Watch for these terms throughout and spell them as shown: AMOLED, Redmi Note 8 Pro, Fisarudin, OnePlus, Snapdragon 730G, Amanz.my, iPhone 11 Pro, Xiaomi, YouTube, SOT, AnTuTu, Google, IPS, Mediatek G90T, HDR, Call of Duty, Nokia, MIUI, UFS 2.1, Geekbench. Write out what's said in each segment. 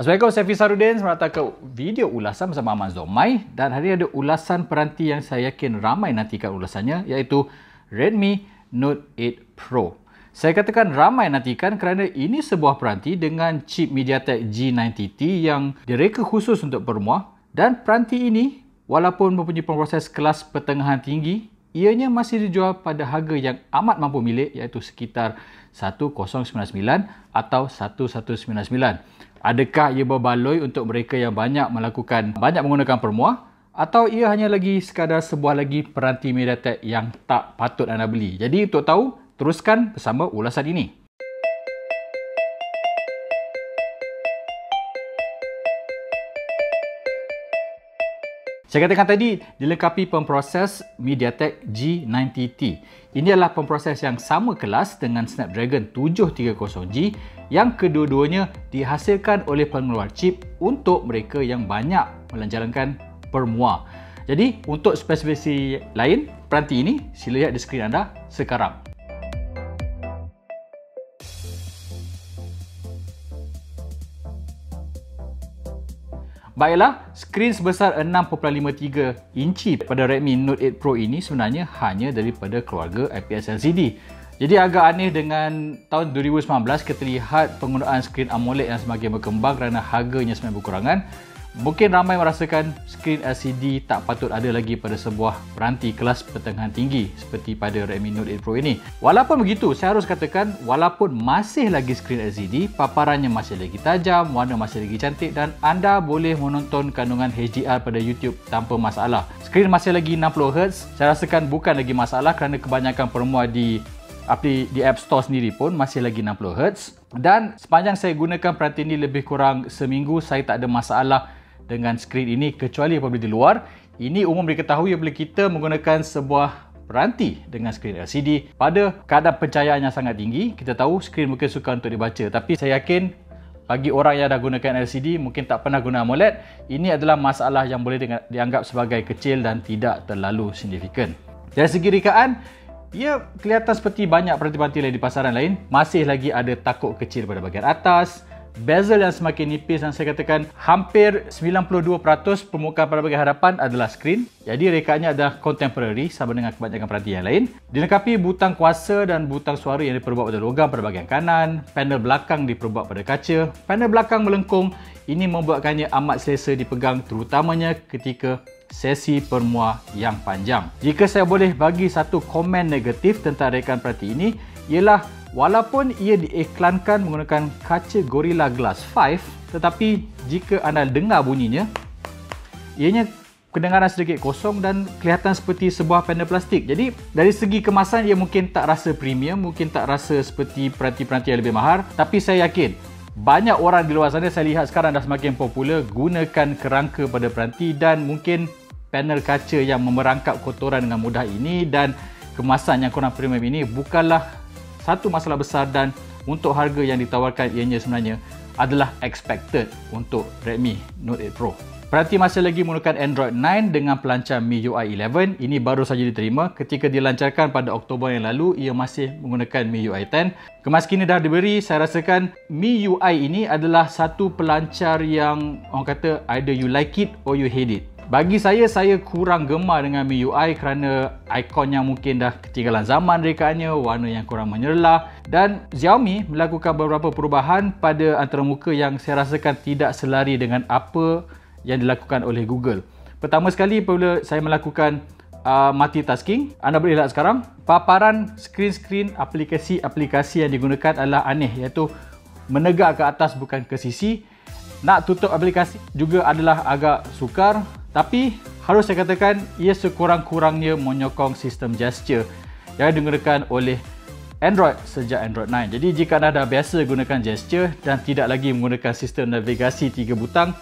Assalamualaikum, saya Fisarudin. Selamat datang ke video ulasan bersama Amanz.my. Dan hari ini ada ulasan peranti yang saya yakin ramai nantikan ulasannya, iaitu Redmi Note 8 Pro. Saya katakan ramai nantikan kerana ini sebuah peranti dengan chip Mediatek G90T yang direka khusus untuk permuah. Dan peranti ini, walaupun mempunyai proses kelas pertengahan tinggi, ianya masih dijual pada harga yang amat mampu milik, iaitu sekitar 1099 atau 1199. Adakah ia berbaloi untuk mereka yang banyak menggunakan permuah, atau ia hanya lagi sekadar sebuah lagi peranti Mediatek yang tak patut anda beli? Jadi untuk tahu, teruskan bersama ulasan ini. Saya katakan tadi, dilengkapi pemproses Mediatek G90T. Ini adalah pemproses yang sama kelas dengan Snapdragon 730G yang kedua-duanya dihasilkan oleh pengeluar chip untuk mereka yang banyak menjalankan permuah. Jadi, untuk spesifikasi lain peranti ini, sila lihat di skrin anda sekarang. Baiklah, skrin sebesar 6.53 inci pada Redmi Note 8 Pro ini sebenarnya hanya daripada keluarga IPS LCD. Jadi agak aneh dengan tahun 2019 kita lihat penggunaan skrin AMOLED yang semakin berkembang kerana harganya semakin berkurangan. Mungkin ramai merasakan skrin LCD tak patut ada lagi pada sebuah peranti kelas pertengahan tinggi seperti pada Redmi Note 8 Pro ini. Walaupun begitu, saya harus katakan walaupun masih lagi skrin LCD, paparannya masih lagi tajam, warna masih lagi cantik dan anda boleh menonton kandungan HDR pada YouTube tanpa masalah. Skrin masih lagi 60Hz, saya rasakan bukan lagi masalah kerana kebanyakan permuah di App Store sendiri pun masih lagi 60Hz. Dan sepanjang saya gunakan peranti ini lebih kurang seminggu, saya tak ada masalah dengan skrin ini kecuali apabila di luar. Ini umum diketahui apabila kita menggunakan sebuah peranti dengan skrin LCD pada kadar pencahayaan yang sangat tinggi. Kita tahu skrin mungkin sukar untuk dibaca, tapi saya yakin bagi orang yang dah gunakan LCD mungkin tak pernah guna AMOLED, ini adalah masalah yang boleh dianggap sebagai kecil dan tidak terlalu signifikan. Dari segi rekaan, ia kelihatan seperti banyak peranti-peranti lain di pasaran lain, masih lagi ada takuk kecil pada bahagian atas, bezel yang semakin nipis dan saya katakan hampir 92% permukaan pada bahagian hadapan adalah skrin. Jadi rekaannya adalah contemporary sama dengan kebanyakan peranti yang lain. Dilengkapi butang kuasa dan butang suara yang diperbuat pada logam pada bahagian kanan, panel belakang diperbuat pada kaca, panel belakang melengkung. Ini membuatkannya amat selesa dipegang terutamanya ketika sesi permuah yang panjang. Jika saya boleh bagi satu komen negatif tentang rekaan peranti ini, ialah walaupun ia diiklankan menggunakan kaca Gorilla Glass 5, tetapi jika anda dengar bunyinya, ianya kedengaran sedikit kosong dan kelihatan seperti sebuah panel plastik. Jadi dari segi kemasan ia mungkin tak rasa premium, mungkin tak rasa seperti peranti-peranti yang lebih mahal, tapi saya yakin banyak orang di luar sana saya lihat sekarang dah semakin popular gunakan kerangka pada peranti dan mungkin panel kaca yang memerangkap kotoran dengan mudah ini dan kemasan yang kurang premium ini bukanlah satu masalah besar dan untuk harga yang ditawarkan ianya sebenarnya adalah expected untuk Redmi Note 8 Pro. Peranti masih lagi menggunakan Android 9 dengan pelancar MIUI 11. Ini baru saja diterima. Ketika dilancarkan pada Oktober yang lalu, ia masih menggunakan MIUI 10. Kemaskini dah diberi, saya rasakan MIUI ini adalah satu pelancar yang orang kata either you like it or you hate it. Bagi saya kurang gemar dengan MIUI kerana ikon yang mungkin dah ketinggalan zaman rekaannya, warna yang kurang menyerlah dan Xiaomi melakukan beberapa perubahan pada antarmuka yang saya rasakan tidak selari dengan apa yang dilakukan oleh Google. Pertama sekali, apabila saya melakukan multitasking, anda boleh lihat sekarang paparan skrin-skrin aplikasi-aplikasi yang digunakan adalah aneh, iaitu menegak ke atas bukan ke sisi. Nak tutup aplikasi juga adalah agak sukar. Tapi harus saya katakan ia sekurang-kurangnya menyokong sistem gesture yang digunakan oleh Android sejak Android 9. Jadi jika anda dah biasa gunakan gesture dan tidak lagi menggunakan sistem navigasi 3 butang,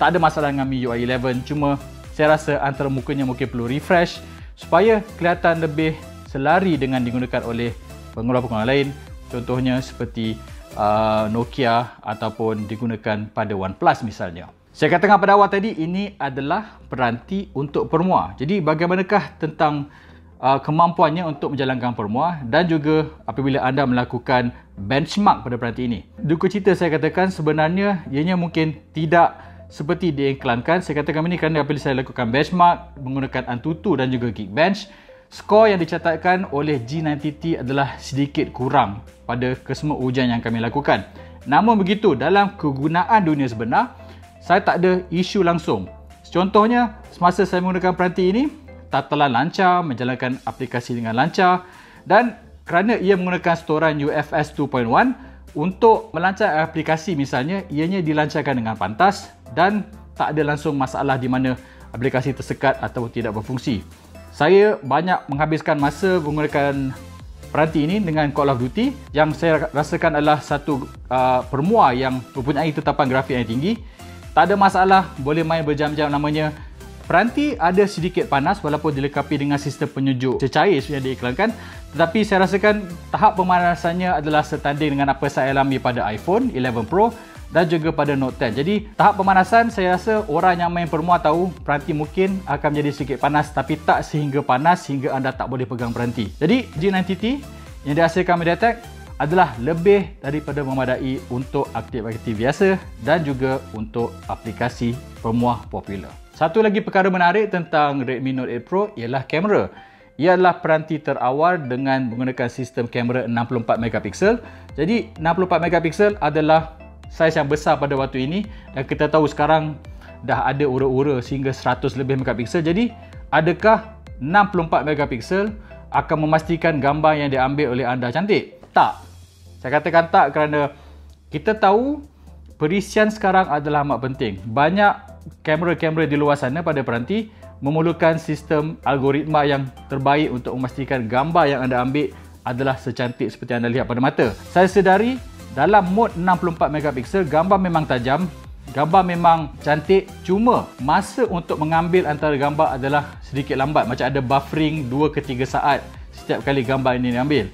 tak ada masalah dengan MIUI 11. Cuma saya rasa antarmukanya mungkin perlu refresh supaya kelihatan lebih selari dengan digunakan oleh pengguna lain. Contohnya seperti Nokia ataupun digunakan pada OnePlus misalnya. Saya katakan pada awal tadi, ini adalah peranti untuk permuah. Jadi bagaimanakah tentang kemampuannya untuk menjalankan permua dan juga apabila anda melakukan benchmark pada peranti ini. Duka cita saya katakan sebenarnya ianya mungkin tidak seperti diiklankan. Saya katakan ini kerana apabila saya lakukan benchmark menggunakan AnTuTu dan juga Geekbench, skor yang dicatatkan oleh G90T adalah sedikit kurang pada kesemua ujian yang kami lakukan. Namun begitu, dalam kegunaan dunia sebenar, saya tak ada isu langsung. Contohnya, semasa saya menggunakan peranti ini, tatalan lancar, menjalankan aplikasi dengan lancar, dan kerana ia menggunakan storan UFS 2.1 untuk melancar aplikasi misalnya, ianya dilancarkan dengan pantas dan tak ada langsung masalah di mana aplikasi tersekat atau tidak berfungsi. Saya banyak menghabiskan masa menggunakan peranti ini dengan Call of Duty yang saya rasakan adalah satu permua yang mempunyai tetapan grafik yang tinggi. Tak ada masalah, boleh main berjam-jam namanya. Peranti ada sedikit panas walaupun dilengkapi dengan sistem penyejuk cecair yang diiklankan, tetapi saya rasakan tahap pemanasannya adalah setanding dengan apa saya alami pada iPhone 11 Pro dan juga pada Note 10. Jadi tahap pemanasan saya rasa orang yang main permua tahu peranti mungkin akan menjadi sedikit panas, tapi tak sehingga panas hingga anda tak boleh pegang peranti. Jadi G90T yang dihasilkan Mediatek adalah lebih daripada memadai untuk aktif-aktif biasa dan juga untuk aplikasi permua popular. Satu lagi perkara menarik tentang Redmi Note 8 Pro ialah kamera. Ia adalah peranti terawal dengan menggunakan sistem kamera 64 MP. Jadi 64 MP adalah saiz yang besar pada waktu ini dan kita tahu sekarang dah ada ura-ura sehingga 100 lebih megapiksel. Jadi adakah 64 MP akan memastikan gambar yang diambil oleh anda cantik? Tak. Saya katakan tak kerana kita tahu perisian sekarang adalah amat penting. Banyak kamera-kamera di luar sana pada peranti memerlukan sistem algoritma yang terbaik untuk memastikan gambar yang anda ambil adalah secantik seperti anda lihat pada mata. Saya sedari dalam mod 64 MP, gambar memang tajam, gambar memang cantik, cuma masa untuk mengambil antara gambar adalah sedikit lambat, macam ada buffering 2 ke 3 saat setiap kali gambar ini diambil.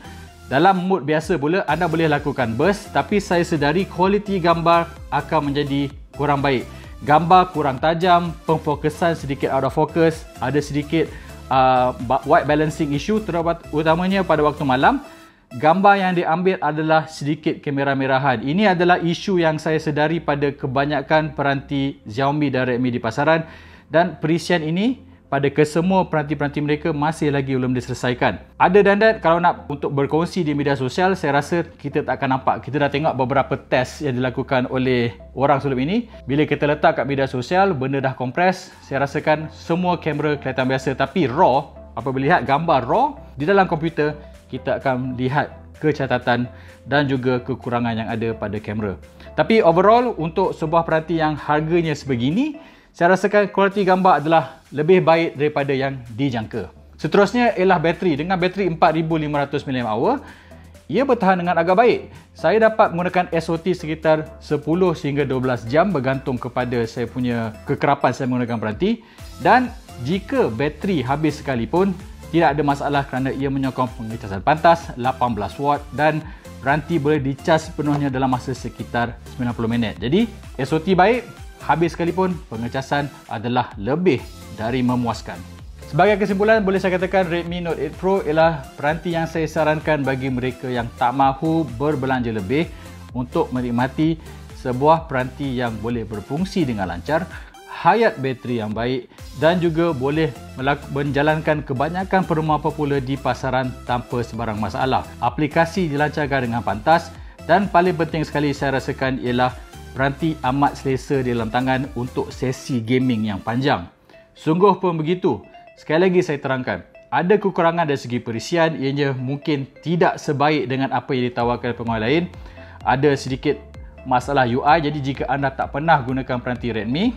Dalam mod biasa pula anda boleh lakukan burst, tapi saya sedari kualiti gambar akan menjadi kurang baik. Gambar kurang tajam, pemfokusan sedikit out of focus, ada sedikit white balancing issue terutamanya pada waktu malam. Gambar yang diambil adalah sedikit kemerah-merahan. Ini adalah isu yang saya sedari pada kebanyakan peranti Xiaomi dan Redmi di pasaran, dan perisian ini pada kesemua peranti-peranti mereka masih lagi belum diselesaikan. Other than that, kalau nak untuk berkongsi di media sosial, saya rasa kita tak akan nampak. Kita dah tengok beberapa test yang dilakukan oleh orang sebelum ini. Bila kita letak kat media sosial, benda dah kompres, saya rasakan semua kamera kelihatan biasa. Tapi raw, apabila lihat gambar raw di dalam komputer, kita akan lihat kecacatan dan juga kekurangan yang ada pada kamera. Tapi overall, untuk sebuah peranti yang harganya sebegini, saya rasakan kualiti gambar adalah lebih baik daripada yang dijangka. Seterusnya ialah bateri. Dengan bateri 4500 mAh, ia bertahan dengan agak baik. Saya dapat menggunakan SOT sekitar 10 hingga 12 jam bergantung kepada saya punya kekerapan saya menggunakan peranti, dan jika bateri habis sekalipun tidak ada masalah kerana ia menyokong pengecasan pantas 18 W dan peranti boleh dicas penuhnya dalam masa sekitar 90 minit. Jadi SOT baik, habis sekalipun pengecasan adalah lebih dari memuaskan. Sebagai kesimpulan, boleh saya katakan Redmi Note 8 Pro ialah peranti yang saya sarankan bagi mereka yang tak mahu berbelanja lebih untuk menikmati sebuah peranti yang boleh berfungsi dengan lancar, hayat bateri yang baik dan juga boleh menjalankan kebanyakan permua popular di pasaran tanpa sebarang masalah. Aplikasi dilancarkan dengan pantas dan paling penting sekali saya rasakan ialah peranti amat selesa di dalam tangan untuk sesi gaming yang panjang. Sungguh pun begitu. Sekali lagi saya terangkan, ada kekurangan dari segi perisian, ianya mungkin tidak sebaik dengan apa yang ditawarkan penguai lain. Ada sedikit masalah UI, jadi jika anda tak pernah gunakan peranti Redmi,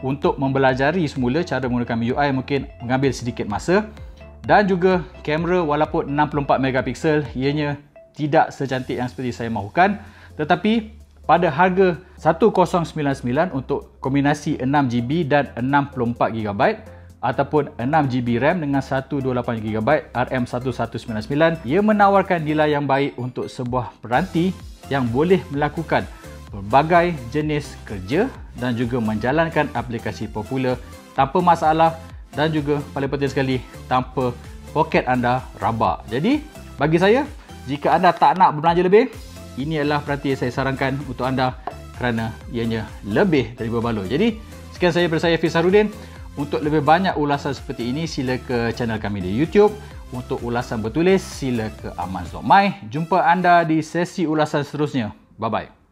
untuk mempelajari semula cara menggunakan MIUI mungkin mengambil sedikit masa. Dan juga kamera walaupun 64 MP, ianya tidak secantik yang seperti saya mahukan, tetapi pada harga $1099 untuk kombinasi 6GB dan 64GB ataupun 6GB RAM dengan 128GB RM1199, ia menawarkan nilai yang baik untuk sebuah peranti yang boleh melakukan pelbagai jenis kerja dan juga menjalankan aplikasi popular tanpa masalah dan juga paling penting sekali tanpa poket anda rabak. Jadi bagi saya, jika anda tak nak berbelanja lebih, ini adalah perhati yang saya sarankan untuk anda kerana ianya lebih dari berbaloi. Jadi sekian saya daripada saya, Fisarudin. Untuk lebih banyak ulasan seperti ini, sila ke channel kami di YouTube. Untuk ulasan bertulis, sila ke Amanz.my. Jumpa anda di sesi ulasan seterusnya. Bye-bye.